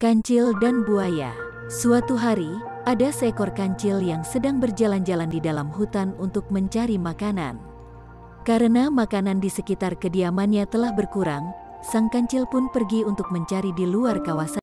Kancil dan Buaya. Suatu hari, ada seekor kancil yang sedang berjalan-jalan di dalam hutan untuk mencari makanan. Karena makanan di sekitar kediamannya telah berkurang, sang kancil pun pergi untuk mencari di luar kawasan.